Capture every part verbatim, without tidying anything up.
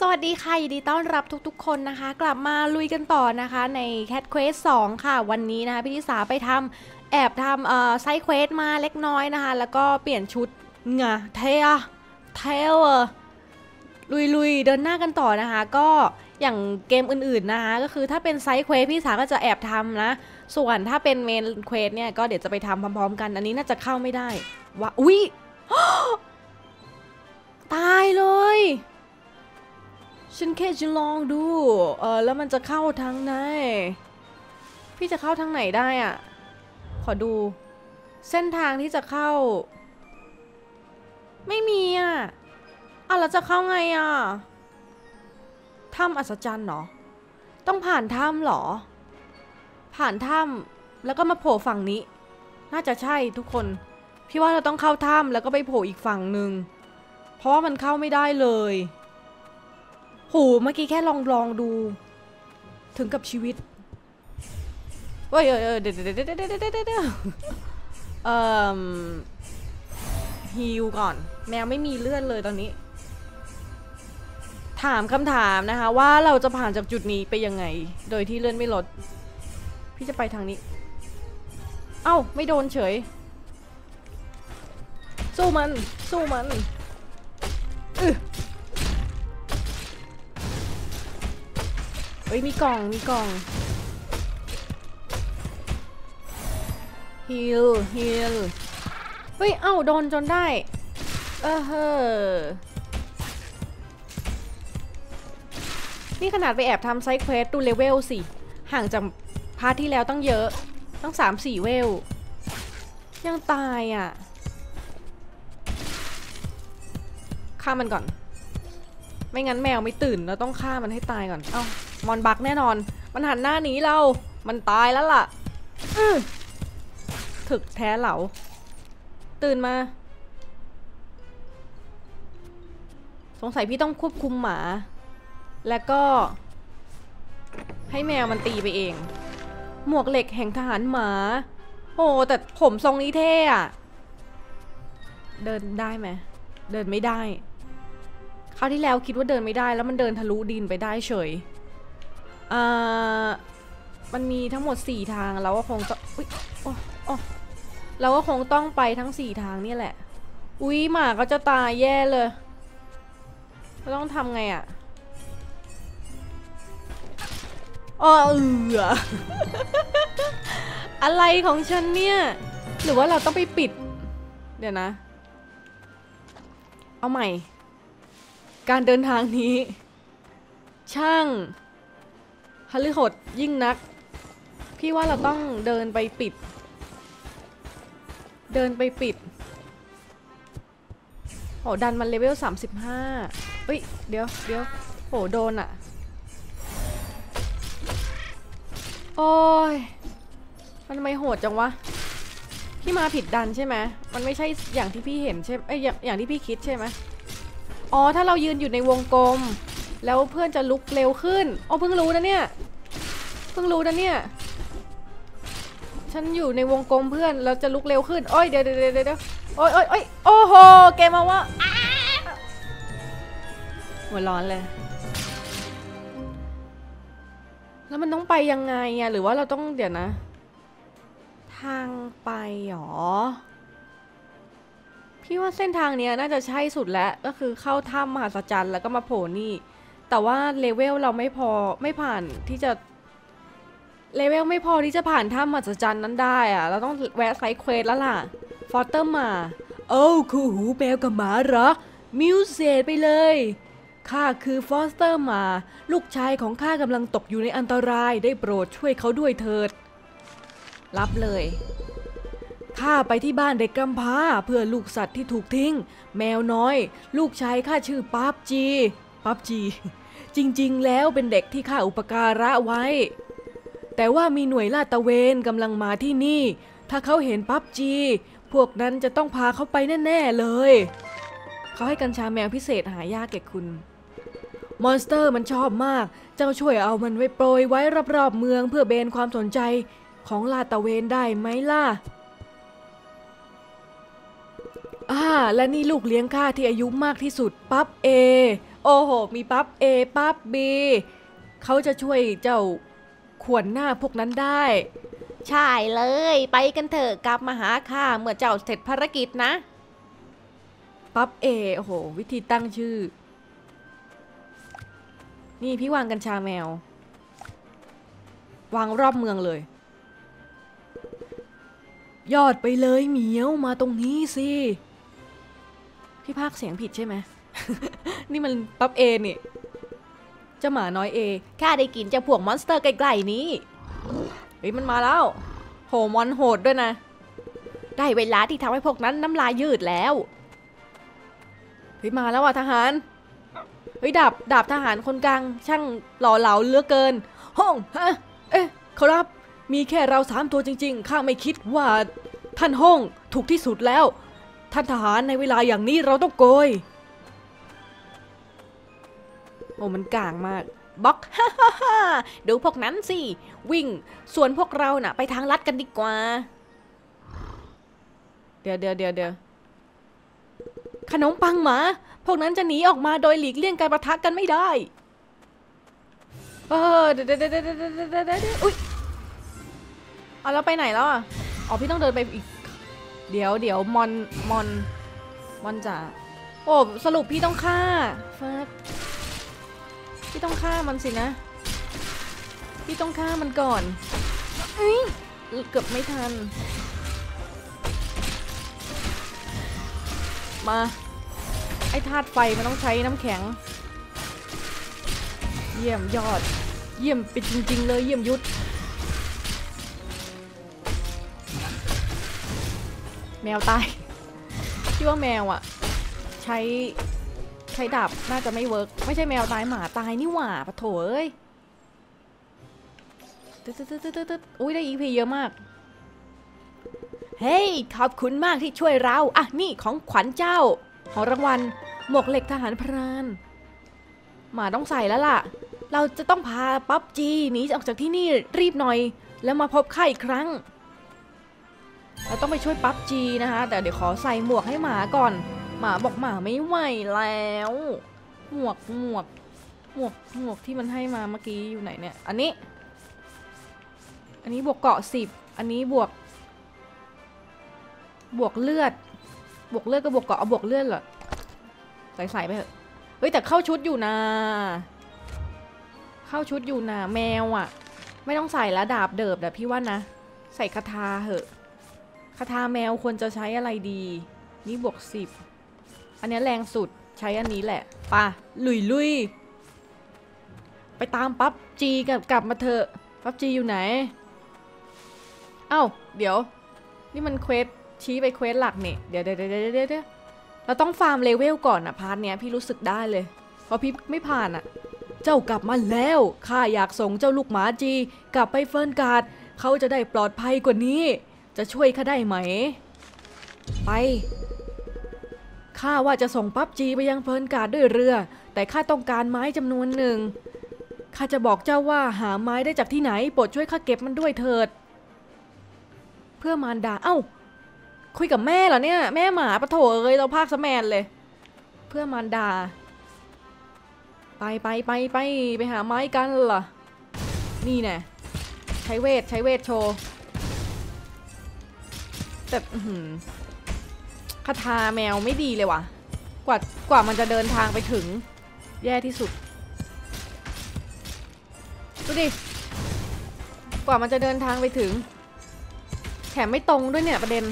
สวัสดีค่ะยินดีต้อนรับทุกๆคนนะคะกลับมาลุยกันต่อนะคะใน Cat Quest สองค่ะวันนี้นะคะพี่ธิสาไปทำแอบทำเอ่อไซด์เควสมาเล็กน้อยนะคะแล้วก็เปลี่ยนชุดเงาเทอะเทอะลุยๆเดินหน้ากันต่อนะคะก็อย่างเกมอื่นๆนะคะก็คือถ้าเป็นไซด์เควสพี่ธิสาก็จะแอบทำนะส่วนถ้าเป็นเมนเควสเนี่ยก็เดี๋ยวจะไปทำพร้อมๆกันอันนี้น่าจะเข้าไม่ได้วะอุ๊ย ตายเลยฉันแค่จะลองดูเออแล้วมันจะเข้าทางไหนพี่จะเข้าทางไหนได้อ่ะขอดูเส้นทางที่จะเข้าไม่มีอ่ะอ่ะแล้วจะเข้าไงอ่ะถ้ำอัศจรรย์เหรอต้องผ่านถ้ำเหรอผ่านถ้ำแล้วก็มาโผล่ฝั่งนี้น่าจะใช่ทุกคนพี่ว่าเราต้องเข้าถ้ำแล้วก็ไปโผล่อีกฝั่งหนึ่งเพราะว่ามันเข้าไม่ได้เลยโหเมื่อกี้แค่ลองลองดูถึงกับชีวิตเว้ยเออเดี๋ยวเดี๋ยวเดี๋ยวเดี๋ยวเดี๋ยวเอ่อฮิวก่อนแมวไม่มีเลือดเลยตอนนี้ถามคำถามนะคะว่าเราจะผ่านจากจุดนี้ไปยังไงโดยที่เลือดไม่ลดพี่จะไปทางนี้เอ้าไม่โดนเฉยสู้มันสู้มันอึเอ้ยมีกล่องมีกล่องฮิลฮิลเฮ้ยเอ้าโดนจนได้เออเฮ้อนี่ขนาดไปแอบทำไซด์เควสดูเลเวลสิห่างจากพาร์ทที่แล้วตั้งเยอะตั้ง สามสี่ เวลยังตายอ่ะฆ่ามันก่อนไม่งั้นแมวไม่ตื่นเราต้องฆ่ามันให้ตายก่อนเอ้ามอนบักแน่นอนมันหันหน้าหนีเรามันตายแล้วล่ะอือถึกแท้เหลาตื่นมาสงสัยพี่ต้องควบคุมหมาแล้วก็ให้แมวมันตีไปเองหมวกเหล็กแห่งทหารหมาโอ้แต่ผมทรงนี้เท่อะเดินได้ไหมเดินไม่ได้คราวที่แล้วคิดว่าเดินไม่ได้แล้วมันเดินทะลุดินไปได้เฉยอ่ามันมีทั้งหมดสี่ทางเราก็คงต้องอุ๊ยโอ้โอ้เราก็คงต้องไปทั้งสี่ทางนี่แหละอุ๊ยหมาก็จะตายแย่เลยเราต้องทำไงอ่ะอ๋อเอือ อะไรของฉันเนี่ยหรือว่าเราต้องไปปิดเดี๋ยวนะเอาใหม่การเดินทางนี้ช่างหฤหดยิ่งนักพี่ว่าเราต้องเดินไปปิดเดินไปปิดโหดันมันเลเวลสามสิบห้าเฮ้ยเดี๋ยวเดี๋ยวโหโดนอ่ะโอ้ยมันทำไมโหดจังวะพี่มาผิดดันใช่ไหมมันไม่ใช่อย่างที่พี่เห็นใช่ไหมไอ้อย่างอย่างที่พี่คิดใช่ไหมอ๋อถ้าเรายืนอยู่ในวงกลมแล้วเพื่อนจะลุกเร็วขึ้นอ๋อเพิ่งรู้นะเนี่ยเพิ่งรู้นะเนี่ยฉันอยู่ในวงกลมเพื่อนเราจะลุกเร็วขึ้นโอ้ยเดี๋ยวเดี๋ยวเดี๋ยวโอ้ยโอ้ยโอ้ยโอ้โหเกมมาว่าหัวร้อนเลยแล้วมันต้องไปยังไงอ่ะหรือว่าเราต้องเดี๋ยวนะทางไปหรอพี่ว่าเส้นทางเนี้ยน่าจะใช่สุดแล้วก็คือเข้าถ้ำมหัศจรรย์แล้วก็มาโผล่นี่แต่ว่าเลเวลเราไม่พอไม่ผ่านที่จะเลเวลไม่พอที่จะผ่านถ้ำมหัศจรรย์นั้นได้อะเราต้องแวะไซด์เควสแล้วล่ะฟอสเตอร์มาโอ้คู่หูแมวกับหมาเหรอมิวเซตไปเลยข้าคือฟอสเตอร์มาลูกชายของข้ากำลังตกอยู่ในอันตรายได้โปรดช่วยเขาด้วยเถิดรับเลยข้าไปที่บ้านเด็กกำพร้าเพื่อลูกสัตว์ที่ถูกทิ้งแมวน้อยลูกชายข้าชื่อปับจีปับจีจริงๆแล้วเป็นเด็กที่ข้าอุปการะไว้แต่ว่ามีหน่วยลาดตระเวนกำลังมาที่นี่ถ้าเขาเห็นปับจีพวกนั้นจะต้องพาเขาไปแน่ๆเลยเขาให้กัญชาแมวพิเศษหายากแก่คุณมอนสเตอร์มันชอบมากเจ้าช่วยเอามันไว้โปรยไว้รอบๆเมืองเพื่อเบนความสนใจของลาดตระเวนได้ไหมล่ะ อ่าและนี่ลูกเลี้ยงข้าที่อายุมากที่สุดปั๊บเอโอ้โหมีปั๊บเอปั๊บบีเขาจะช่วยเจ้าขวนหน้าพวกนั้นได้ใช่เลยไปกันเถอะกลับมาหาข้าเมื่อเจ้าเสร็จภารกิจนะปั๊บเอโอ้โหวิธีตั้งชื่อนี่พี่วางกัญชาแมววางรอบเมืองเลยยอดไปเลยเหมียวมาตรงนี้สิพี่พากเสียงผิดใช่ไหม นี่มันปั๊บเอนี่เจ้าหมาน้อยเอข้าได้กินเจ้าพวกมอนสเตอร์ไกลๆนี้เฮ้ยมันมาแล้วโหมอนโหดด้วยนะได้เวลาที่ทำให้พวกนั้นน้ำลายยืดแล้วเฮ้ยมาแล้วอ่ะทหารเฮ้ยดาบดาบทหารคนกลางช่างหล่อเหลาเหลือเกินห้องฮะเอ๊ะเขารับมีแค่เราสามตัวจริงๆข้าไม่คิดว่าท่านห้องถูกที่สุดแล้วท่านทหารในเวลาอย่างนี้เราต้องโกยโอ้มันก่างมากบล็อกฮ่าฮ่าฮ่าดูพวกนั้นสิวิ่งส่วนพวกเราน่ะไปทางลัดกันดีกว่าเดี๋ยวเดี๋ยวเดี๋ยวเดี๋ยวขนมปังหมาพวกนั้นจะหนีออกมาโดยหลีกเลี่ยงการปะทะกันไม่ได้เออเดี๋ยวเดี๋ยวเดี๋ยวเดี๋ยวเดี๋ยวอุ๊ยเอาแล้วไปไหนแล้วอ่ะอ๋อพี่ต้องเดินไปอีกเดี๋ยวเดี๋ยวมอนมอนมอนจ๋าโอ้สรุปพี่ต้องฆ่าพี่ต้องฆ่ามันสินะพี่ต้องฆ่ามันก่อนเอ้ยเกือบไม่ทันมาไอ้ธาตุไฟมันต้องใช้น้ำแข็งเยี่ยมยอดเยี่ยมไปจริงๆเลยเยี่ยมยุทธแมวตายที่ว่าแมวอ่ะใช้ใช้ดาบน่าจะไม่เวิร์กไม่ใช่แมวตายหมาตายนี่หว่าปะโถเอ้ยตึ๊ดตึ๊ดตึ๊ดตึ๊ดอุ้ยได้อีพีเยอะมากเฮ้ยขอบคุณมากที่ช่วยเราอ่ะนี่ของขวัญเจ้าของรางวัลหมวกเหล็กทหารพรานหมาต้องใส่แล้วล่ะเราจะต้องพาปั๊บจีหนีออกจากที่นี่รีบหน่อยแล้วมาพบข้าอีกครั้งเราต้องไปช่วยปั๊บจีนะคะแต่เดี๋ยวขอใส่หมวกให้หมาก่อนหมาบอกหมาไม่ไหวแล้วหมวกหมวกหมวกหมวกที่มันให้มาเมื่อกี้อยู่ไหนเนี่ยอันนี้อันนี้บวกเกาะสิบอันนี้บวกบวกเลือดบวกเลือดก็บวกเกาะเอาบวกเลือดเหรอใส่ใส่ไปเถอะเฮ้ยแต่เข้าชุดอยู่นะเข้าชุดอยู่นะแมวอ่ะไม่ต้องใส่ละดาบเดิบนะพี่ว่านะใส่คาถาเหอะคาถาแมวควรจะใช้อะไรดีนี่บวกสิบอันนี้แรงสุดใช้อันนี้แหละป่ะลุยลุยไปตามปั๊บจีกับกลับมาเถอะปั๊บจีอยู่ไหนเอ้าเดี๋ยวนี่มันเควสชี้ไปเควสหลักเนี่ยเดี๋ยวเดี๋ยวเดี๋ยวเดี๋ยวเราต้องฟาร์มเลเวลก่อนนะพาร์ทเนี้ยพี่รู้สึกได้เลยเพราะพี่ไม่ผ่านอ่ะเจ้ากลับมาแล้วข้าอยากส่งเจ้าลูกหมาจีกลับไปเฟิร์นการ์ดเขาจะได้ปลอดภัยกว่านี้จะช่วยข้าได้ไหมไปข้าว่าจะส่งปั๊บจีไปยังเฟิร์นการ์ดด้วยเรือแต่ข้าต้องการไม้จำนวนหนึ่งข้าจะบอกเจ้าว่าหาไม้ได้จากที่ไหนโปรดช่วยข้าเก็บมันด้วยเถิดเพื่อมารดาเอ้าคุยกับแม่เหรอเนี่ยแม่หมาปะโถเอ้ยเราพากสแมนเลยเพื่อมารดาไปไปไปไปไปหาไม้กันเหรอนี่แน่ใช้เวทใช้เวทโชว์แต่คาถาแมวไม่ดีเลยว่ะกว่ากว่ามันจะเดินทางไปถึงแย่ที่สุดดูดิกว่ามันจะเดินทางไปถึงแถมไม่ตรงด้วยเนี่ยประเด็น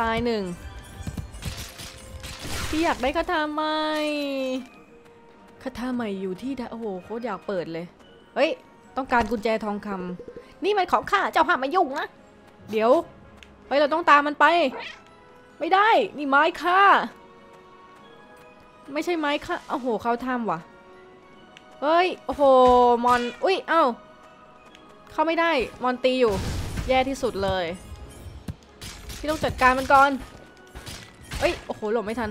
ตายหนึ่งพี่อยากได้คาถาใหม่คาถาใหม่อยู่ที่โอ้โหโคตรอยากเปิดเลยเฮ้ยต้องการกุญแจทองคำนี่มันของข้าเจ้าห้ามมายุ่งนะเดี๋ยวเฮ้ยเราต้องตามมันไปไม่ได้นี่ไม้ข้าไม่ใช่ไม้ข้าโอ้โหเขาทำว่ะเฮ้ยโอ้โหมอนอุ้ยเอ้าเข้าไม่ได้มอนตีอยู่แย่ที่สุดเลยพี่ต้องจัดการมันก่อนเอ้ยโอ้โหหลบไม่ทัน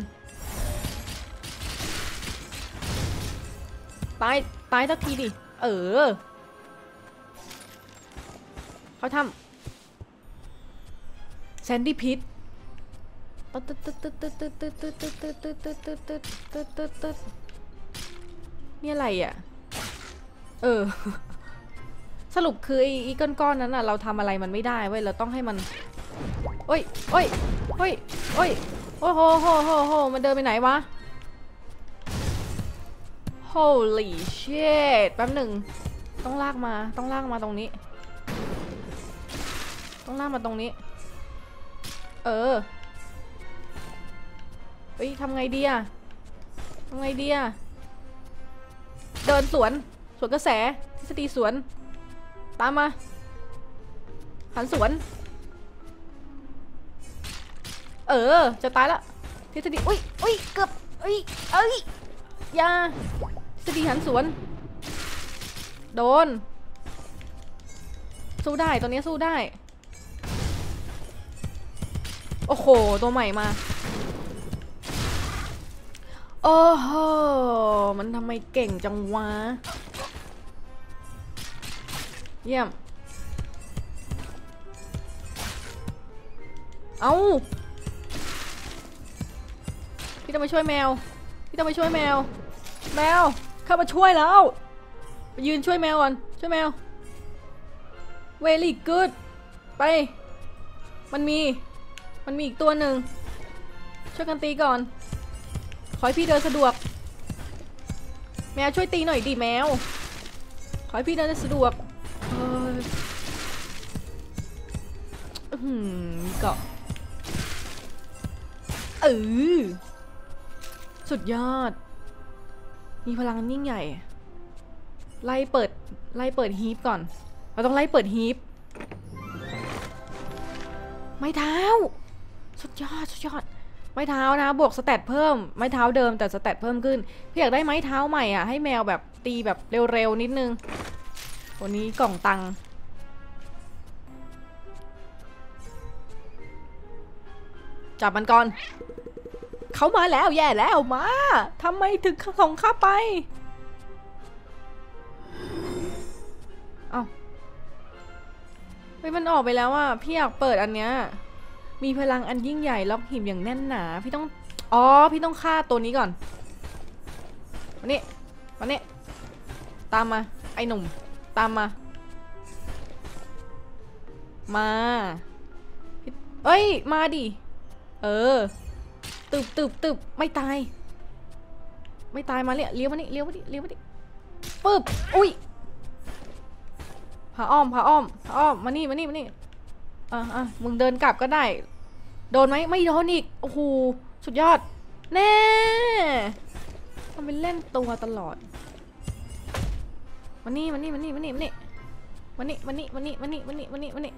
ตายตายสักทีดิเออ เขาทำแซนดี้พิทนี่อะไรอ่ะเออสรุปคือไอ้ก้อนๆนั้นอ่ะเราทำอะไรมันไม่ได้เว้ยเราต้องให้มันโอ้ยโอ้ยโอ้ยโอ้ยโอ้โหโหโหโหมันเดินไปไหนวะ Holy shit แป๊บหนึ่งต้องลากมาต้องลากมาตรงนี้ต้องลากมาตรงนี้เออเฮ้ยทำไงดีอะทำไงดีอะเดินสวนสวนกระแสทฤษฎีสวนตามมาหันสวนเออจะตายละทฤษฎีอุ้ยอุ้ยเกือบอุ้ยเอ้ยยาทฤษฎีหันสวนโดนสู้ได้ตัวนี้สู้ได้โอ้โหตัวใหม่มาโอ้โหมันทำไมเก่งจังวะเยี่ยมเอาพี่ต้องไปช่วยแมวพี่ต้องไปช่วยแมวแมวเข้ามาช่วยแล้วไปยืนช่วยแมวก่อนช่วยแมว very good ไปมันมีมันมีอีกตัวหนึ่งช่วยกันตีก่อนขอให้พี่เดินสะดวกแมวช่วยตีหน่อยดิแมวขอให้พี่เดินสะดวกอืมเกาะเออสุดยอดมีพลังยิ่งใหญ่ไล่เปิดไล่เปิดฮีปก่อนเราต้องไล่เปิดฮีปไม้เท้าสุดยอดสุดยอดไม้เท้านะบวกสเตตเพิ่มไม้เท้าเดิมแต่สเตตเพิ่มขึ้นพี่อยากได้ไม้เท้าใหม่อ่ะให้แมวแบบตีแบบเร็วๆนิดนึงวันนี้กล่องตังจับมันก่อนเขามาแล้วแย่แล้วมาทำไมถึงส่งข้าไปอ้าวเฮ้ยมันออกไปแล้วอ่ะพี่อยากเปิดอันเนี้ยมีพลังอันยิ่งใหญ่ล็อกหิมอย่างแน่นหนาพี่ต้องอ๋อพี่ต้องฆ่าตัวนี้ก่อนวันนี้วันนี้ตามมาไอ้หนุ่มตามมามาเอ้ยมาดิเออตึบตึบตึบไม่ตายไม่ตายมาเลยเลี้ยวมาดิเลี้ยวมาดิเลี้ยวมาดิปึ๊บอุ้ยผาอ้อมผาอ้อมผาอ้อมมานี่มานี่มานี่อ่ะอ่ะมึงเดินกลับก็ได้โดนไหมไม่โดนอีกโอ้โหสุดยอดแน่ทำเป็นเล่นตัวตลอดมานี่มานี่มานี่มานี่มานี่มานี่มานี่มานี่มานี่มานี่มานี่มานี่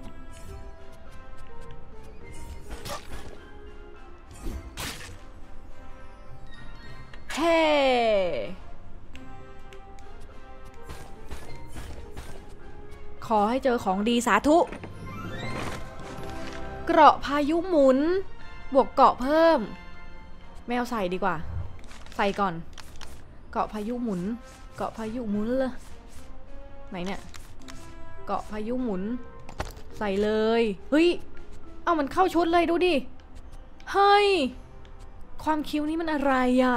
เฮ้ขอให้เจอของดีสาธุเกราะพายุหมุนบวกเกาะเพิ่มแมวใส่ดีกว่าใส่ก่อนเกาะพายุหมุนเกาะพายุหมุนเลยไหนเนี่ยเกาะพายุหมุนใส่เลยเฮ้ยเอ้ามันเข้าชุดเลยดูดิเฮ้ยความคิ้วนี้มันอะไรอ่ะ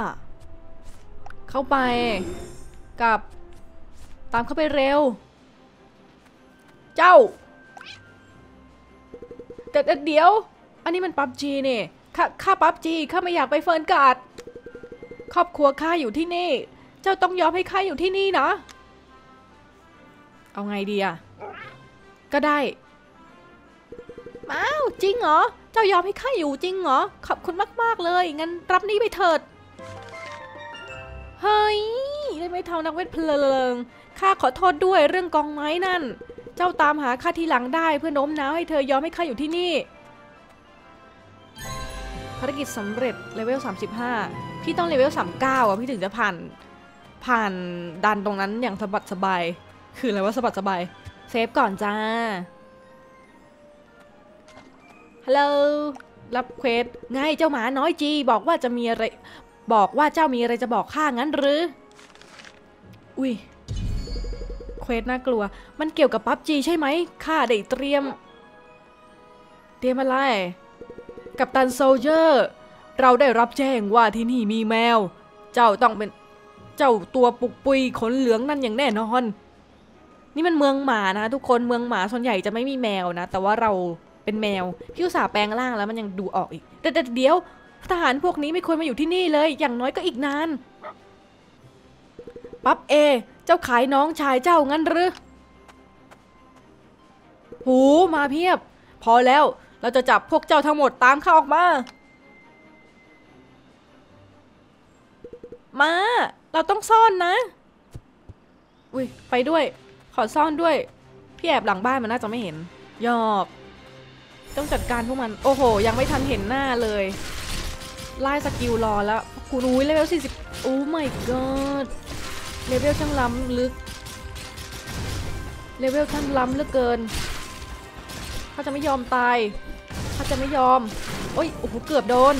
เข้าไปกับตามเข้าไปเร็วเจ้าแต่เดี๋ยวอันนี้มันปั๊บจีเนี่ยข้าข้าปั๊บจีข้าไม่อยากไปเฟิร์นการ์ดครอบครัวข้าอยู่ที่นี่เจ้าต้องยอมให้ข้าอยู่ที่นี่นะเอาไงดีอะก็ได้อ้าวจริงเหรอเจ้ายอมให้ข้าอยู่จริงเหรอขอบคุณมากๆเลยงั้นรับนี้ไปเถิดเฮ้ยได้ไม่เท่านักเวทเพลิงข้าขอโทษด้วยเรื่องกองไม้นั่นเจ้าตามหาข้าทีหลังได้เพื่อโน้มน้าวให้เธอยอมให้ข้าอยู่ที่นี่ภารกิจสำเร็จเลเวลสามสิบห้าพี่ต้องเลเวลสามสิบเก้าอ่ะพี่ถึงจะผ่านผ่านดันตรงนั้นอย่างสะบัดสบายคืออะไรว่าสะบัดสบายเซฟก่อนจ้าฮัลโหลรับเควสไงเจ้าหมาน้อยจีบอกว่าจะมีอะไรบอกว่าเจ้ามีอะไรจะบอกข้างั้นหรืออุ้ย เควสน่ากลัวมันเกี่ยวกับพับจีใช่ไหมข้าได้เตรียมเตรียมอะไรกัปตันโซลเจอร์เราได้รับแจ้งว่าที่นี่มีแมวเจ้าต้องเป็นเจ้าตัวปุกปุยขนเหลืองนั่นอย่างแน่นอนนี่มันเมืองหมานะทุกคนเมืองหมาส่วนใหญ่จะไม่มีแมวนะแต่ว่าเราเป็นแมวพี่อุตส่าห์แปลงร่างแล้วมันยังดูออกอีกแต่เดี๋ยวทหารพวกนี้ไม่ควรมาอยู่ที่นี่เลยอย่างน้อยก็อีกนานปั๊บเอเจ้าขายน้องชายเจ้างั้นหรือหูมาเพียบพอแล้วเราจะจับพวกเจ้าทั้งหมดตามข้าออกมามาเราต้องซ่อนนะอุ้ยไปด้วยขอซ่อนด้วยพี่แอบหลังบ้านมันน่าจะไม่เห็นยอบต้องจัดการพวกมันโอ้โหยังไม่ทันเห็นหน้าเลยไล่สกิลรอแล้วกูรู้เลเวลสี่สิบโอ้ my god เลเวลช่างล้ำลึกเลเวลช่างล้ำเหลือเกินเขาจะไม่ยอมตายเขาจะไม่ยอมโอ้ยโอ้โหเกือบโดน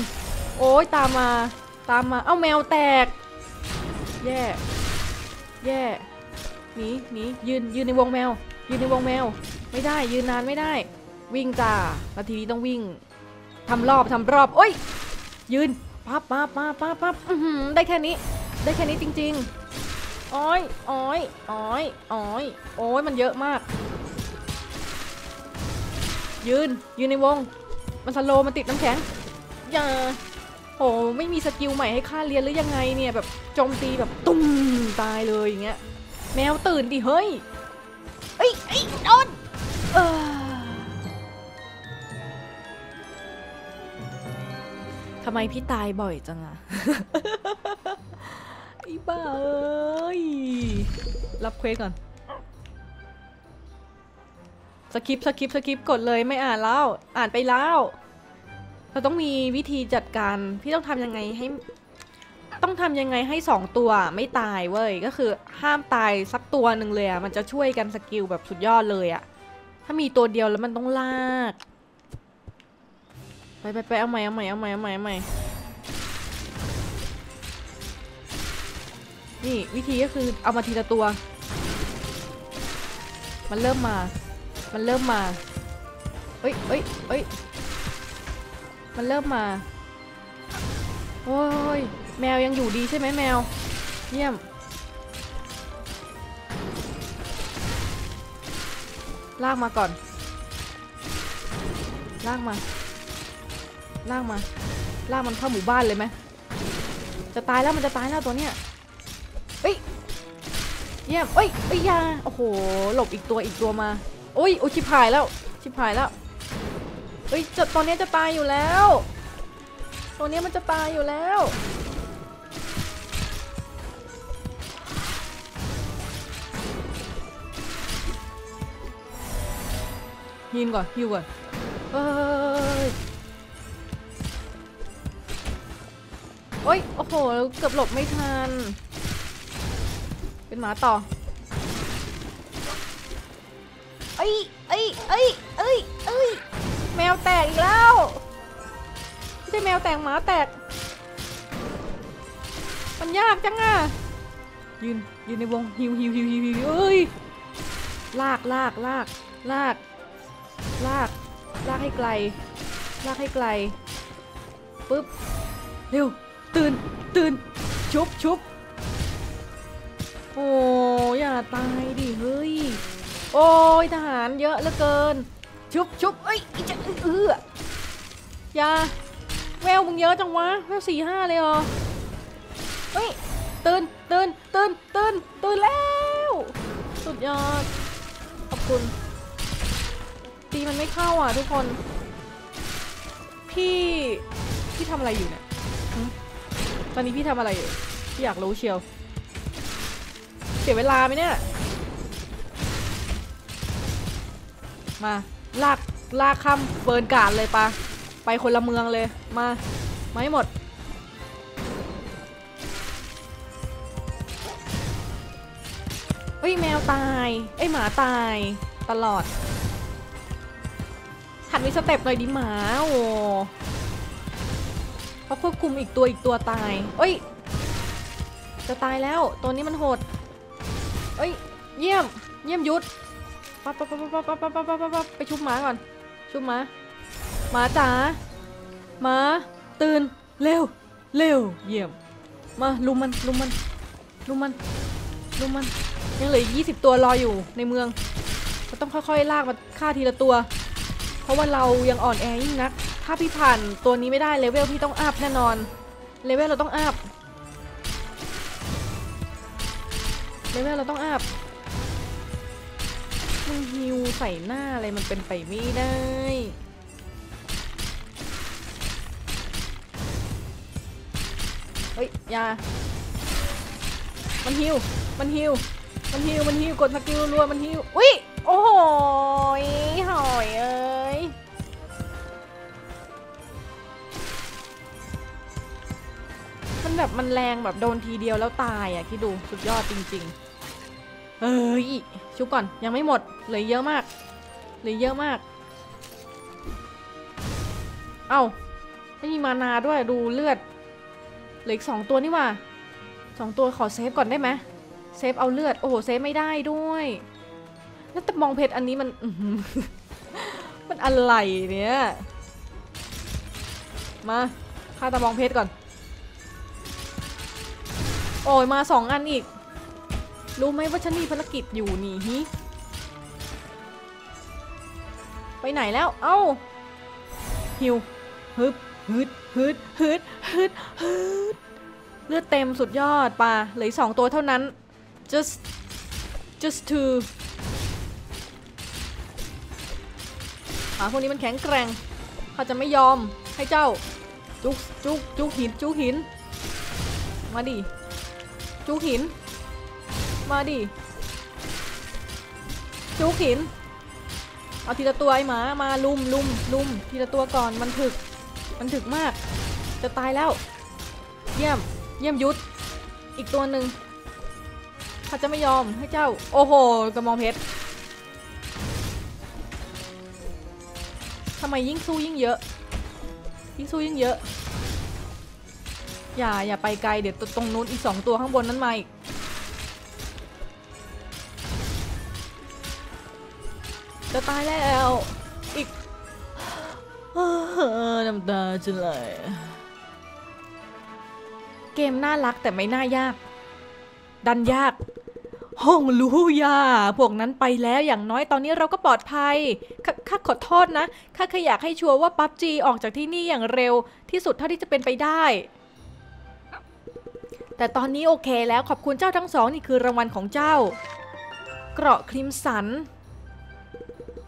โอ้ยตามมาตามมาเอ้าแมวแตกแย่แย่หนีหนียืนยืนในวงแมวยืนในวงแมวไม่ได้ยืนนานไม่ได้วิ่งจ้านาทีนี้ต้องวิ่งทำรอบทำรอบโอ้ยยืนปั๊บปั๊บปั๊บปั๊บปั๊บได้แค่นี้ได้แค่นี้จริงๆอ้อยอ้อยอ้อยอ้อยโอ้ยมันเยอะมากยืนยืนในวงมันสโลมันติดน้ำแข็งอย่าโหไม่มีสกิลใหม่ให้ข้าเรียนหรือยังไงเนี่ยแบบโจมตีแบบตุ้มตายเลยอย่างเงี้ยแมวตื่นดิเฮ้ยเอ้ยเอ้ยโดนเออทำไมพี่ตายบ่อยจังอะ ไอ้บ้าเอ้ยรับเควสก่อนสกิปสกิปสกิปกดเลยไม่อ่านแล้วอ่านไปแล้วเราต้องมีวิธีจัดการพี่ต้องทำยังไงให้ต้องทำยังไงให้สองตัวไม่ตายเว้ยก็คือห้ามตายสักตัวหนึ่งเลยอะมันจะช่วยกันสกิลแบบสุดยอดเลยอะถ้ามีตัวเดียวแล้วมันต้องลากไปไปไปเอาใหม่เอาใหม่เอาใหม่เอาใหม่เอาใหม่นี่วิธีก็คือเอามาทีละตัวมันเริ่มมามันเริ่มมาเอ้ยเอ้ยเอ้ยมันเริ่มมาโอ้ยแมวยังอยู่ดีใช่ไหมแมวเยี่ยมลากมาก่อนลากมาลากมาลากมันเข้าหมู่บ้านเลยไหมจะตายแล้วมันจะตายแล้วตัวเนี้ยเอ้ยเยี่ยมเอ้ยเอ้ยยาโอ้โหหลบอีกตัวอีกตัวมาโอ้ยโอ้ชิบหายแล้วชิบหายแล้วเอ้ยจะตอนนี้จะตายอยู่แล้วตัวนี้มันจะตายอยู่แล้วยิงก่อนยิงก่อนเอ้ยโอ้ยโอ้โหเกือบหลบไม่ทันเป็นหมาต่อเอ้ยเอ้ยเอ้ยเอ้ยเอ้ยแมวแตกอีกแล้วไม่ใช่แมวแตกหมาแตกมันยากจังอะยืนยืนในวงฮิวฮิวฮิวฮิวเอ้ยลากลากลากลากลากลากให้ไกลลากให้ไกลปึ๊บเร็วตื่นตื่นชุบชุบโอ้อย่าตายดิเฮ้ยโอ้ยทหารเยอะเหลือเกินชุบชุบเอ้ยจะเอื้อยาแววมึงเยอะจังวะแววสี่ห้าเลยเหรอเฮ้ยตื่นตื่นตื่นตื่นตื่นแล้วสุดยอดขอบคุณตีมันไม่เข้าอ่ะทุกคนพี่พี่ทำอะไรอยู่เนี่ยตอนนี้พี่ทำอะไรอยู่พี่อยากรู้เชียวเสียเวลาไหมเนี่ยมาลากลากค่ำเบิร์นการ์ดเลยปะไปคนละเมืองเลยมามาให้หมดเอ้ยแมวตายเอ้ยหมาตายตลอดหัดมีสเต็ปหน่อยดิหมาโอ้พอควบคุมอีกตัวอีกตัวตายเอ้ยจะตายแล้วตัวนี้มันโหดเอ้ยเยี่ยม เยี่ยมยุทธปั๊บปั๊บปั๊บปั๊บปั๊บปั๊บปั๊บปั๊บไปชุบหมาก่อนชุบหมาหมาจ๋าหมาตื่นเร็วเร็วเยี่ยมมาลุมมันลุมมันลุมมันลุมมันยังเหลือยี่สิบตัวรออยู่ในเมืองเราต้องค่อยๆลากมาฆ่าทีละตัวเพราะว่าเรายังอ่อนแอยิ่งนักถ้าพี่ผ่านตัวนี้ไม่ได้เลเวลพี่ต้องอัพแน่นอนเลเวลเราต้องอัพเลเวลเราต้องอัพมันฮิวใส่หน้าอะไรมันเป็นไปไม่ได้เฮ้ยยามันฮิวมันฮิวมันฮิวมันฮิวกดสกิลรัวมันฮิวอุ้ยโอ้โหหอยเอ้ยมันแบบมันแรงแบบโดนทีเดียวแล้วตายอ่ะคิดดูสุดยอดจริงๆเอ้ยชุบก่อนยังไม่หมดเลยเยอะมากเลยเยอะมากเอ้าไม่มีมานาด้วยดูเลือดเหลืออีกสองตัวนี่ว่าสองตัวขอเซฟก่อนได้ไหมเซฟเอาเลือดโอ้โหเซฟไม่ได้ด้วยแล้วแต่มองเพชรอันนี้มัน มันอะไรเนี่ยมาฆ่าตะมองเพชรก่อนโอ้ยมาสองอันอีกรู้ไหมว่าฉันมีภารกิจอยู่นี่ฮิไปไหนแล้วเอ้าฮิวฮึบฮึดฮึดฮึดฮึดฮึดเลือดเต็มสุดยอดป่าเหลือสองตัวเท่านั้น just just two อ่าพวกนี้มันแข็งแกร่งเขาจะไม่ยอมให้เจ้าจุกจุกจุกหินจุกหินมาดิจุกหินมาดิจุกหินเอาทีละตัวไอ้หมามาลุมลุมลุมทีละตัวก่อนมันถึกมันถึกมากจะตายแล้วเยี่ยมเยี่ยมยุทธอีกตัวหนึ่งเขาจะไม่ยอมให้เจ้าโอ้โหกระมองเพชรทำไมยิ่งสู้ยิ่งเยอะยิ่งสู้ยิ่งเยอะอย่าอย่าไปไกลเดี๋ยวตรงนู้นอีกสองตัวข้างบนนั้นมาอีกจะตายแล้วอีกน้ำตาจะไหลเกมน่ารักแต่ไม่น่ายากดันยากห้องรู้ยาพวกนั้นไปแล้วอย่างน้อยตอนนี้เราก็ปลอดภัยข้าขอโทษนะข้าแค่อยากให้ชัวร์ว่าปั๊บจีออกจากที่นี่อย่างเร็วที่สุดเท่าที่จะเป็นไปได้แต่ตอนนี้โอเคแล้วขอบคุณเจ้าทั้งสองนี่คือรางวัลของเจ้าเกราะคริมสัน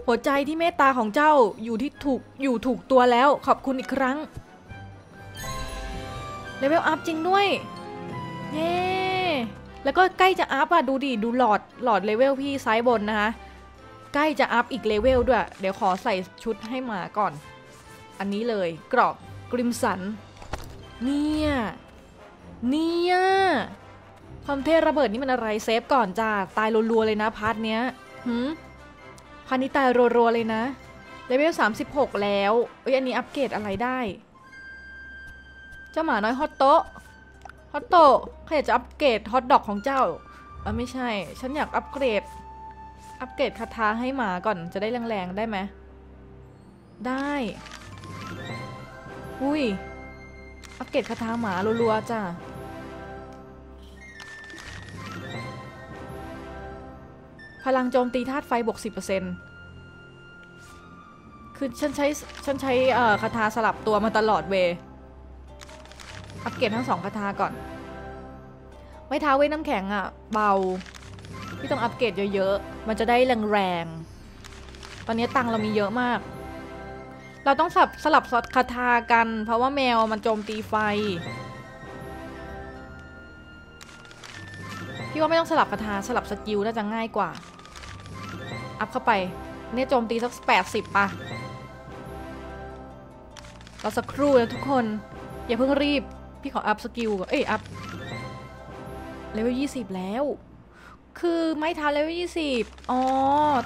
หัวใจที่เมตตาของเจ้าอยู่ที่ถูกอยู่ถูกตัวแล้วขอบคุณอีกครั้งเลเวลอัพจริงด้วยเย้แล้วก็ใกล้จะอัพอ่ะดูดิดูหลอดหลอดเลเวลพี่ซ้ายบนนะคะใกล้จะอัพอีกเลเวลด้วยเดี๋ยวขอใส่ชุดให้หมาก่อนอันนี้เลยเกราะคริมสันเนี่ยเนี่ยความเทระเบิดนี่มันอะไรเซฟก่อนจ้าตายรัวๆเลยนะพาร์ทเนี้ยหืมพาร์ทนี้ตายรัวๆเลยนะเลเวลสามสิบหกแล้วเอ้ยอันนี้อัปเกรดอะไรได้เจ้าหมาน้อยฮอตโตะฮอตโตะใครอยากจะอัปเกรดฮอตดอกของเจ้าเออไม่ใช่ฉันอยากอัปเกรดอัปเกรดคาถาให้หมาก่อนจะได้แรงๆได้ไหมได้อุ้ยอัปเกรดคาถาหมารัวๆจ้ะพลังโจมตีธาตุไฟบวก สิบเปอร์เซ็นต์ คือฉันใช้ฉันใช้คาถาสลับตัวมาตลอดเวอัปเกรดทั้งสองคาถาก่อนไม้เท้าเว้ยน้ำแข็งอ่ะเบาที่ต้องอัปเกรดเยอะๆมันจะได้แรงๆตอนนี้ตังเรามีเยอะมากเราต้องสลับสลับคาถากันเพราะว่าแมวมันโจมตีไฟพี่ว่าไม่ต้องสลับคาถาสลับสกิลน่าจะง่ายกว่าอัพเข้าไปเนี่ยโจมตีสักแปดสิบป่ะเราสักครู่นะทุกคนอย่าเพิ่งรีบพี่ขออัพสกิลเอ้ยอัพเลเวลยี่สิบแล้วคือไม้ท้าเลเวลยี่สิบอ๋อ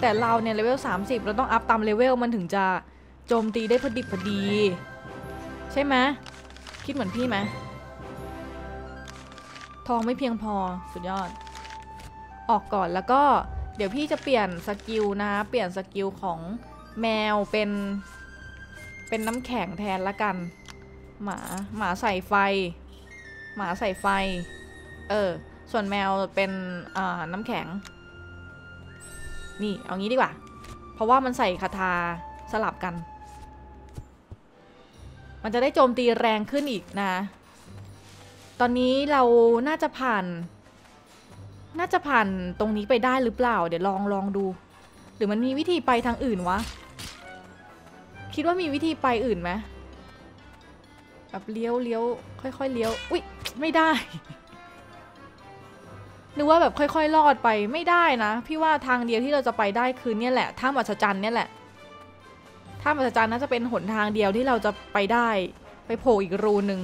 แต่เราเนี่ยเลเวลสามสิบเราต้องอัพตามเลเวลมันถึงจะโจมตีได้พอดิบพอดีใช่ไหมคิดเหมือนพี่ไหมทองไม่เพียงพอสุดยอดออกก่อนแล้วก็ เดี๋ยวพี่จะเปลี่ยนสกิลนะเปลี่ยนสกิลของแมวเป็นเป็นน้ำแข็งแทนละกันหมาหมาใส่ไฟหมาใส่ไฟเออส่วนแมวเป็นอ่าน้ำแข็งนี่เอางี้ดีกว่าเพราะว่ามันใส่คาถาสลับกันมันจะได้โจมตีแรงขึ้นอีกนะตอนนี้เราน่าจะผ่านน่าจะผ่านตรงนี้ไปได้หรือเปล่าเดี๋ยวลองลองดูหรือมันมีวิธีไปทางอื่นวะคิดว่ามีวิธีไปอื่นไหมแบบเลี้ยวเลี้ยวค่อยๆเลี้ยวอุ๊ยไม่ได้นึกว่าแบบค่อยๆลอดไปไม่ได้นะพี่ว่าทางเดียวที่เราจะไปได้คือเนี่ยแหละถ้าอัศจรรย์เนี่ยแหละถ้าอัศจรรย์น่าจะเป็นหนทางเดียวที่เราจะไปได้ไปโผล่อีกรูนึง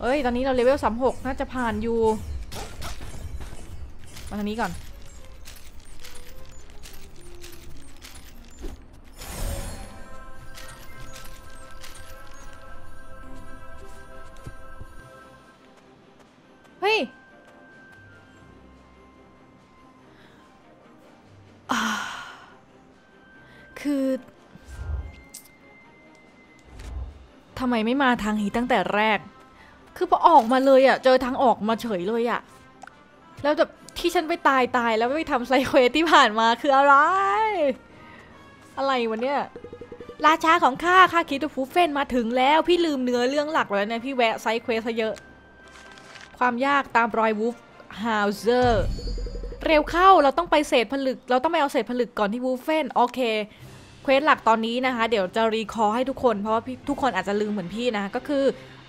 เอ้ยตอนนี้เราเลเวลสามสิบหกน่าจะผ่านอยู่มาทางนี้ก่อนเฮ้ยคือทำไมไม่มาทางนี้ตั้งแต่แรกคือพอออกมาเลยอ่ะเจอทางออกมาเฉยเลยอ่ะแล้วแบบที่ฉันไปตายตายแล้วไม่ทำไซเควสที่ผ่านมาคืออะไรอะไรวะเนี่ยราชาของข้าข้าคิดว่าฟูเฟนมาถึงแล้วพี่ลืมเนื้อเรื่องหลักแล้วเนี่ยพี่แวะไซเควสซะเยอะความยากตามรอยวูฟฮาวเซอร์เร็วเข้าเราต้องไปเศษผลึกเราต้องไปเอาเศษผลึกก่อนที่วูฟเฟนโอเคเควสหลักตอนนี้นะคะเดี๋ยวจะรีคอร์ให้ทุกคนเพราะว่าทุกคนอาจจะลืมเหมือนพี่นะก็คือ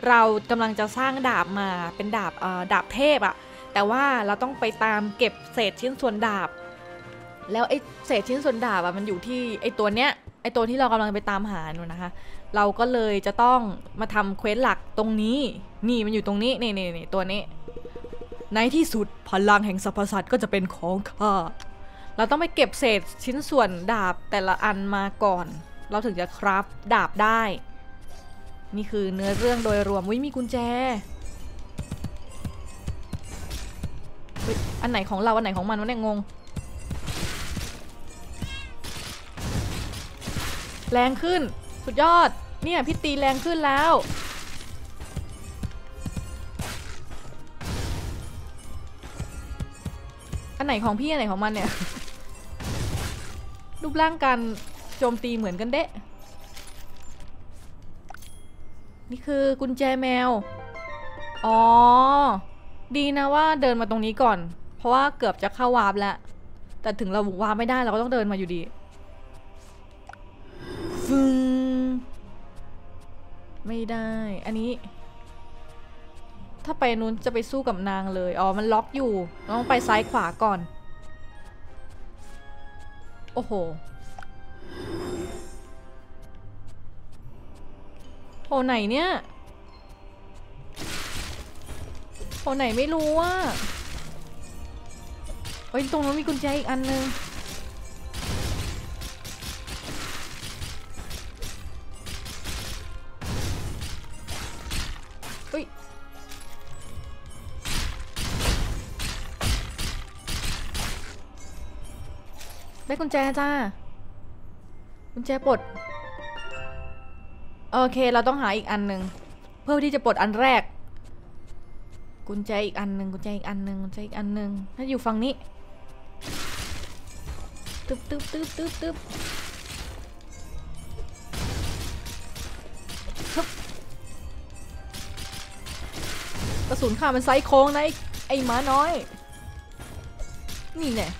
เรากำลังจะสร้างดาบมาเป็นดาบดาบเทพอะแต่ว่าเราต้องไปตามเก็บเศษชิ้นส่วนดาบแล้วไอ้เศษชิ้นส่วนดาบอะมันอยู่ที่ไอ้ตัวเนี้ยไอ้ตัวที่เรากำลังไปตามหาอยู่นะคะเราก็เลยจะต้องมาทำเควสหลักตรงนี้นี่มันอยู่ตรงนี้นี่นี่นี่ตัวนี้ในที่สุดพลังแห่งสรรพสัตว์ก็จะเป็นของข้าเราต้องไปเก็บเศษชิ้นส่วนดาบแต่ละอันมาก่อนเราถึงจะคราฟดาบได้นี่คือเนื้อเรื่องโดยรวมวิมีกุญแจอันไหนของเราอันไหนของมันวะเนี่ยงงแรงขึ้นสุดยอดเนี่ยพี่ตีแรงขึ้นแล้วอันไหนของพี่อันไหนของมันเนี่ยรูปร่างการโจมตีเหมือนกันเดะนี่คือกุญแจแมวอ๋อดีนะว่าเดินมาตรงนี้ก่อนเพราะว่าเกือบจะเข้าวาร์ปแล้วแต่ถึงเราวาร์ปไม่ได้เราก็ต้องเดินมาอยู่ดีฟึงไม่ได้อันนี้ถ้าไปนู้นจะไปสู้กับนางเลยอ๋อมันล็อกอยู่ต้องไปซ้ายขวาก่อนโอ้โหโหไหนเนี่ยโหไหนไม่รู้ว่าเฮ้ยตรงนั้นมีกุญแจอีกอันนึงได้กุญแจจ้ากุญแจปลดโอเคเราต้องหาอีกอันหนึ่งเพื่อที่จะปลดอันแรกกุญแจอีกอันหนึ่งกุญแจอีกอันหนึ่งกุญแจอีกอันหนึ่งถ้าอยู่ฝั่งนี้ตึ๊บตึ๊บตึ๊บตึ๊บตึ๊บกระสุนข้ามันไซโค้งนะไอ้หมาน้อยนี่แหละ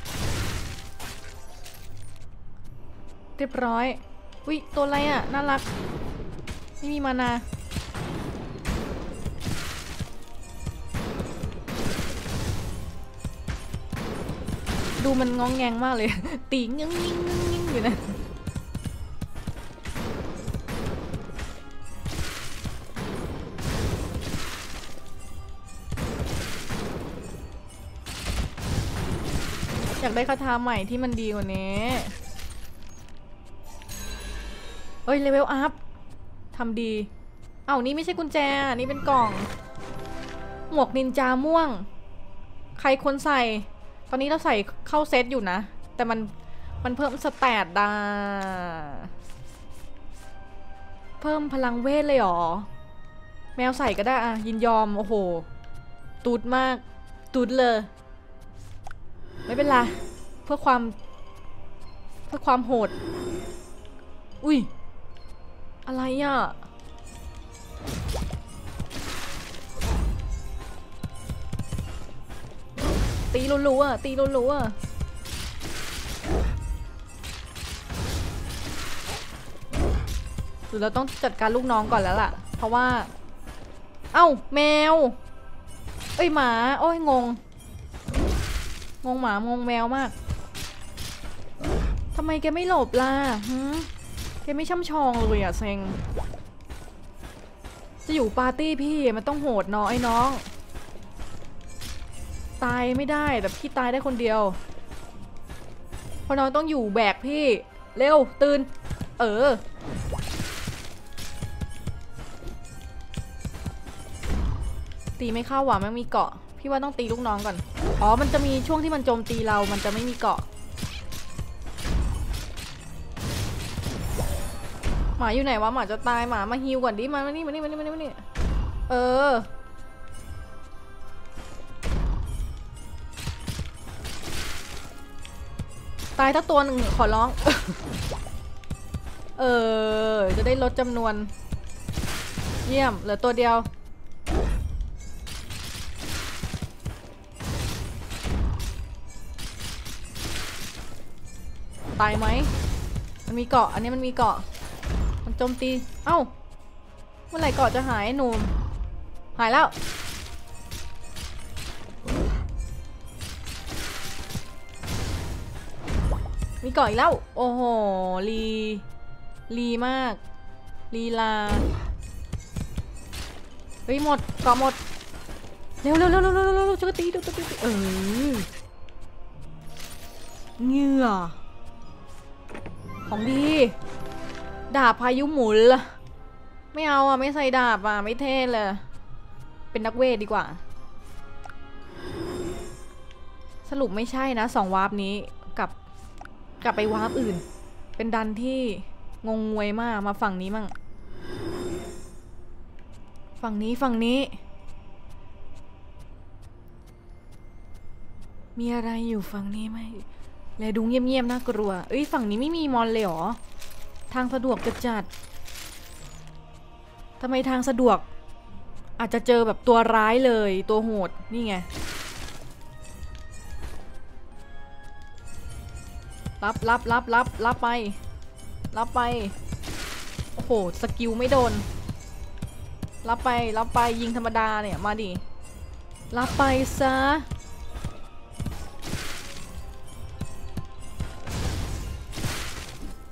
เรียบร้อยอุ๊ยตัวอะไรอ่ะน่ารักไม่มีมานาดูมันงองแงงมากเลย ตีงยิงยิงยิงอยู่นะอยากได้คาถาใหม่ที่มันดีกว่านี้เอ้ยเลเวลอัพทำดีเอ้านี่ไม่ใช่กุญแจนี่เป็นกล่องหมวกนินจาม่วงใครคนใส่ไป อนนี้เราใส่เข้าเซตอยู่นะแต่มันมันเพิ่มสแตทดาเพิ่มพลังเวทเลยหรอแมวใส่ก็ได้อะยินยอมโอ้โหตูดมากตูดเลยไม่เป็นไรเพื่อความเพื่อความโหดอุ้ยอะไรอ่ะตีรัวๆอ่ะตีรัวๆอ่ะหรือเราต้องจัดการลูกน้องก่อนแล้วล่ะเพราะว่าเอ้าแมวเอ้ยหมาโอ้ยงงงงหมางงแมวมากทำไมแกไม่หลบล่ะฮึแกไม่ช่ำชองเลยอ่ะเซ็งจะอยู่ปาร์ตี้พี่มันต้องโหดเนาะไอ้น้องตายไม่ได้แต่พี่ตายได้คนเดียวเพราะน้องต้องอยู่แบกพี่เร็วตื่นเออตีไม่เข้าว่ะมันมีเกาะพี่ว่าต้องตีลูกน้องก่อนอ๋อมันจะมีช่วงที่มันโจมตีเรามันจะไม่มีเกาะหมาอยู่ไหนวะหมาจะตายหมามาฮิวก่อนดิมามานี่มานี่มานี่มานี่มานี่เออตายถ้าตัวหนึ่งขอร้องเออจะได้ลดจำนวนเยี่ยมเหลือตัวเดียวตายไหมมันมีเกาะอันนี้มันมีเกาะมันโจมตีเอ้าเมื่อไหร่เกาะจะหายหนุ่มหายแล้วมีเกาะอีกแล้วโอ้โหลีลีมากลีลาเฮ้ยหมดเกาะหมดเร็วเร็วเร็วเร็วเร็วเร็วช่วยตีดูตีเออเหงื่อของดีดาบพายุหมุนล่ะไม่เอาอ่ะไม่ใส่ดาบอ่ะไม่เท่เลยเป็นนักเวทดีกว่าสรุปไม่ใช่นะสองวาร์ปนี้กลับกลับไปวาร์ปอื่นเป็นดันที่งงงวยมากมาฝั่งนี้มั่งฝั่งนี้ฝั่งนี้มีอะไรอยู่ฝั่งนี้ไหมเลยดูเงียบๆน่ากลัวเอ้ยฝั่งนี้ไม่มีมอนเลยหรอทางสะดวกจะจัดทำไมทางสะดวกอาจจะเจอแบบตัวร้ายเลยตัวโหดนี่ไงรับรับรับรับรับไปรับไปโอ้โหสกิลไม่โดนรับไปรับไปยิงธรรมดาเนี่ยมาดิรับไปซะ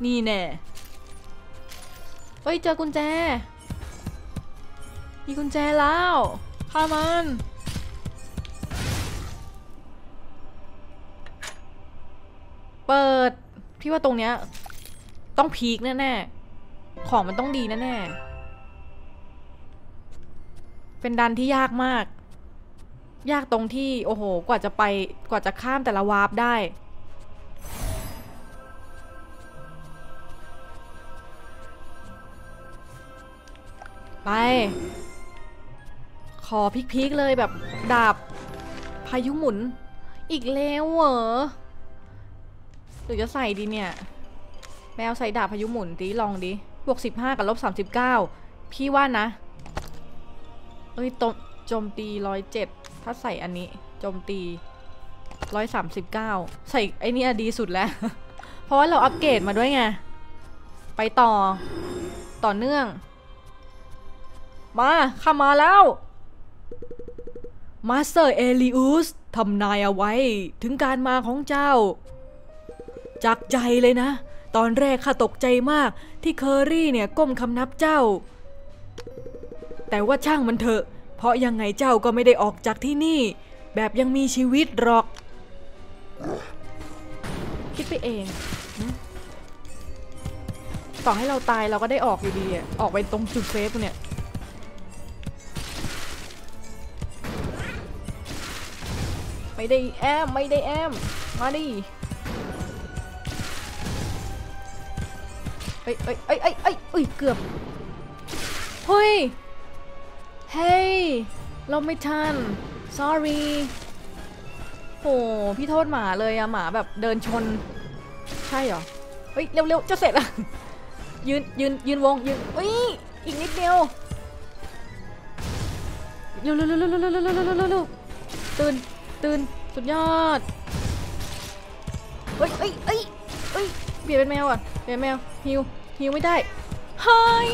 นี่แน่เฮ้ยเจอกุญแจมีกุญแจแล้วฆ่ามันเปิดพี่ว่าตรงเนี้ยต้องพีคแน่ๆของมันต้องดีแน่ๆเป็นดันที่ยากมากยากตรงที่โอ้โหกว่าจะไปกว่าจะข้ามแต่ละวาร์ปได้ไปขอพีคๆเลยแบบดาบพายุหมุนอีกแล้วเหรอหรือจะใส่ดีเนี่ยแมวใส่ดาบพายุหมุนดิลองดิบวกสิบห้ากับลบสามสิบเก้าพี่ว่านะเอ้ยโจมตีร้อยเจ็ดถ้าใส่อันนี้โจมตีร้อยสามสิบเก้าใส่ไอ้นี่ดีสุดแล้ว เพราะว่าเราอัปเกรดมาด้วยไงไปต่อต่อเนื่องมาข้ามาแล้วมาสเตอร์เอลิอุสทำนายเอาไว้ถึงการมาของเจ้าจากใจเลยนะตอนแรกข้าตกใจมากที่เคอรี่เนี่ยก้มคำนับเจ้าแต่ว่าช่างมันเถอะเพราะยังไงเจ้าก็ไม่ได้ออกจากที่นี่แบบยังมีชีวิตหรอกคิดไปเองต่อให้เราตายเราก็ได้ออกอยู่ดีออกไปตรงจุดเซฟเนี่ยไ ไม่ได้แอมไม่ได้แอมมาดิเอ้ยเอ้ยเอ้ยเอ้ยเอ้ยเอ้ยเกือบเฮ้ยเฮ้ยเราไม่ทัน sorry โหพี่โทษหมาเลยอะหมาแบบเดินชนใช่เหรอเฮ้ยเร็วๆจะเสร็จละยืนยืนยืนวงยืนเฮ้ยอีกนิดเดียวเร็วๆๆๆๆๆตื่นตื่นสุดยอดเฮ้ยเฮ้ยเฮ้ยเฮ้ยเปลี่ยนเป็นแมวก่อนเปลี่ยนแมวฮิวฮิวไม่ได้เฮ้ย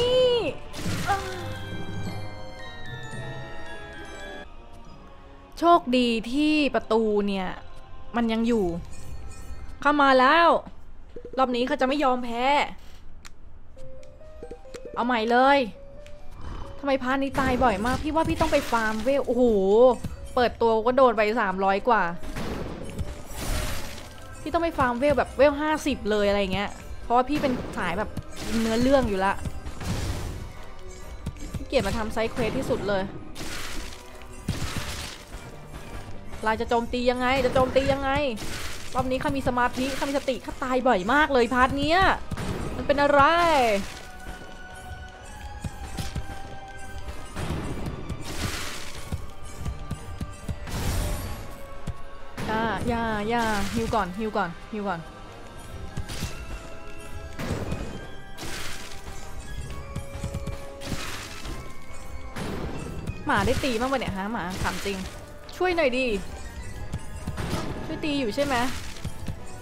โชคดีที่ประตูเนี่ยมันยังอยู่เข้ามาแล้วรอบนี้เขาจะไม่ยอมแพ้เอาใหม่เลยทำไมพาร์ทนี้ตายบ่อยมากพี่ว่าพี่ต้องไปฟาร์มเวลโอ้โหเปิดตัวก็โดนไปสามร้อยกว่าพี่ต้องไปฟาร์มเวลแบบเวลห้าสิบเลยอะไรเงี้ยเพราะว่าพี่เป็นสายแบบเนื้อเรื่องอยู่ละพี่เกียรติมาทำไซด์เควสที่สุดเลยเราจะโจมตียังไงจะโจมตียังไงรอบนี้ข้ามีสมาธิข้ามีสติข้าตายบ่อยมากเลยพาร์ทเนี้ยมันเป็นอะไรอ่าย่าย่าฮิวก่อนฮิวก่อนฮิวก่อนหมาได้ตีบ้างปะเนี่ยฮะหมาถามจริงช่วยหน่อยดีช่วยตีอยู่ใช่ไหม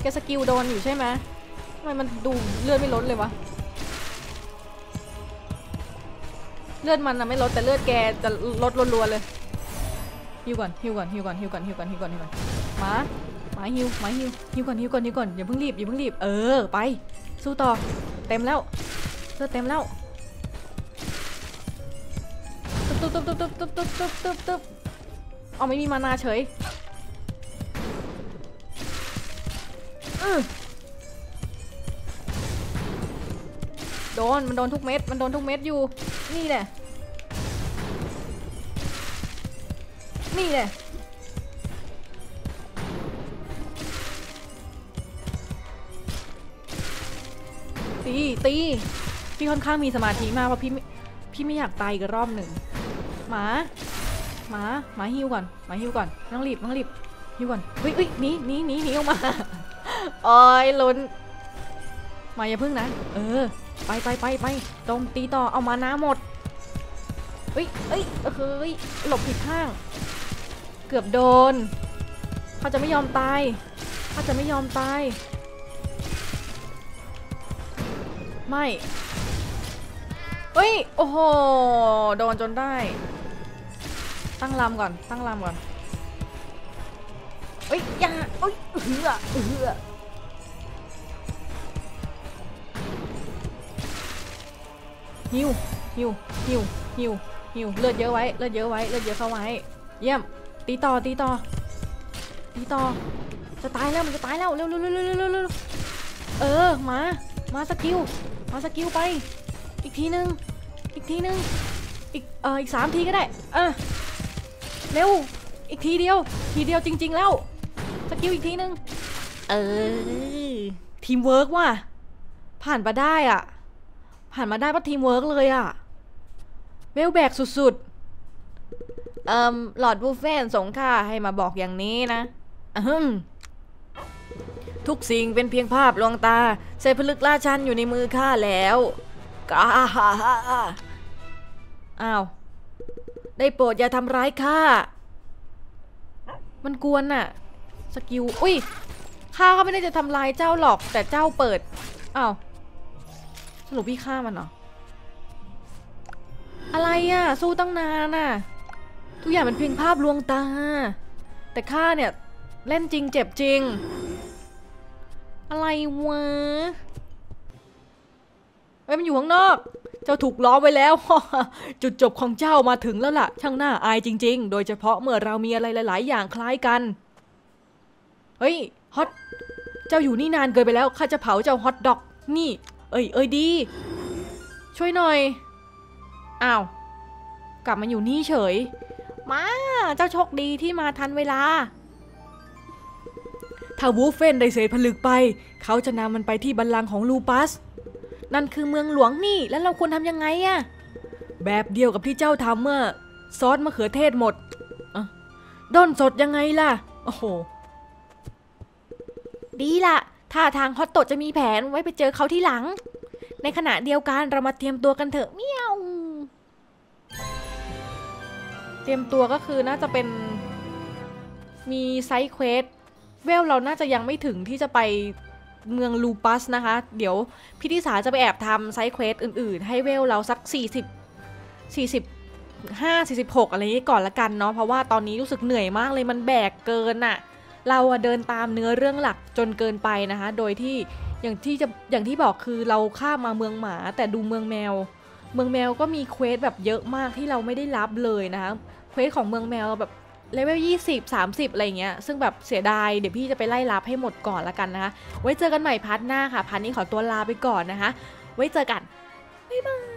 แกสกิลโดนอยู่ใช่ไหมทำไมมันดูเลือดไม่ลดเลยวะเลือดมันอะไม่ลดแต่เลือดแกจะลดรัวๆเลยฮิวก่อนฮิวก่อนฮิวก่อนฮิวก่อนฮิวก่อนฮิวก่อนฮิวก่อนหมาหมาฮิวหมาฮิวฮิวก่อนฮิวก่อนฮิวก่อนอย่าเพิ่งรีบอย่าเพิ่งรีบเออไปสู้ต่อเต็มแล้วเลือดเต็มแล้วตุ๊บตุ๊บตุ๊บตุ๊บตุ๊บตุ๊บตุ๊บตุ๊บเอาไม่มีมานาเฉยโดนมันโดนทุกเม็ดมันโดนทุกเม็ดอยู่นี่แหละนี่แหละตีตีพี่ค่อนข้างมีสมาธิมากเพราะพี่พี่ไม่อยากตายอีกรอบหนึ่งหมาหมาหมาฮิวก่อนหมาฮิวก่อนต้องรีบต้องรีบฮิวก่อนเฮ้ยเฮ้ยหนีหนีหนีหนีออกมาโอ้ยล้นมาอย่าพึ่งนะเออไปไปไปไปโจมตีต่อเอามาน้ำหมดเฮ้ยเฮ้ยเฮ้ยหลบผิดข้างเกือบโดนเขาจะไม่ยอมตายเขาจะไม่ยอมตายไม่เฮ้ยโอ้โหโดนจนได้ตั้งลำก่อนตั้งลำก่อนเอ้ยยังเอ้ยเหือเหือหิวหิวหิวหิวหิวเลือดเยอะไว้เลือดเยอะไว้เลือดเยอะเข้าไว้เยี่ยมตีต่อตีต่อตีต่อจะตายแล้วมันจะตายแล้วเร็วเร็วเร็วเร็วเร็วเร็วเออมามาสกิลมาสกิลไปอีกทีนึงอีกทีนึงอีกเอออีกสามทีก็ได้เออเร็วอีกทีเดียวทีเดียวจริงๆแล้วสกิลอีกทีนึงเออทีมเวิร์กว่ะผ่านมาได้อ่ะผ่านมาได้เพราะทีมเวิร์กเลยอ่ะเวลแบกสุดๆเอ่อหลอดบูฟเฟ่ส่งค่าให้มาบอกอย่างนี้นะทุกสิ่งเป็นเพียงภาพลวงตาใส่พลึกล่าชันอยู่ในมือข้าแล้วก้าฮ่าฮ่าอ้าวได้โปรดอย่าทำร้ายข้ามันกวนน่ะสกิลอุ้ยข้าก็ไม่ได้จะทำลายเจ้าหรอกแต่เจ้าเปิดอ้าวสรุปพี่ฆ่ามันเหรออะไรอ่ะสู้ตั้งนานน่ะทุกอย่างเป็นเพียงภาพลวงตาแต่ข้าเนี่ยเล่นจริงเจ็บจริงอะไรวะไอ้มันอยู่ข้างนอกเจ้าถูกล้อไว้แล้วจุดจบของเจ้ามาถึงแล้วล่ะช่างน่าอายจริงๆโดยเฉพาะเมื่อเรามีอะไรหลายๆอย่างคล้ายกันเฮ้ยฮอตเจ้าอยู่นี่นานเกินไปแล้วข้าจะเผาเจ้าฮอตด็อกนี่เอ้ยเอ้ยดีช่วยหน่อยอ้าวกลับมาอยู่นี่เฉยมาเจ้าโชคดีที่มาทันเวลา ถ้าวูฟเฟนได้เศษผลึกไปเขาจะนำมันไปที่บัลลังก์ของลูปัสนั่นคือเมืองหลวงนี่แล้วเราควรทำยังไงอะแบบเดียวกับที่เจ้าทำเมื่อซอสมะเขือเทศหมดอ่ะด้นสดยังไงล่ะโอ้โหดีละท่าทางฮอตโตจะมีแผนไว้ไปเจอเขาที่หลังในขณะเดียวกันเรามาเตรียมตัวกันเถอะเมียวเตรียมตัวก็คือน่าจะเป็นมีไซด์เควสเวลเราน่าจะยังไม่ถึงที่จะไปเมืองลูปัสนะคะเดี๋ยวพี่ทิสาจะไปแอบทำไซด์เควสอื่นๆให้เวลเราสักสี่สิบ สี่สิบห้า สี่สิบหกอะไรนี้ก่อนละกันเนาะเพราะว่าตอนนี้รู้สึกเหนื่อยมากเลยมันแบกเกินอะเราอะเดินตามเนื้อเรื่องหลักจนเกินไปนะคะโดยที่อย่างที่จะอย่างที่บอกคือเราข้ามมาเมืองหมาแต่ดูเมืองแมวเมืองแมวก็มีเควสแบบเยอะมากที่เราไม่ได้รับเลยนะคะเควสของเมืองแมวแบบเลเวลยี่สิบ สามสิบอะไรเงี้ยซึ่งแบบเสียดายเดี๋ยวพี่จะไปไล่รับให้หมดก่อนละกันนะคะไว้เจอกันใหม่พาร์ทหน้าค่ะพาร์ทนี้ขอตัวลาไปก่อนนะคะไว้เจอกันบ๊ายบาย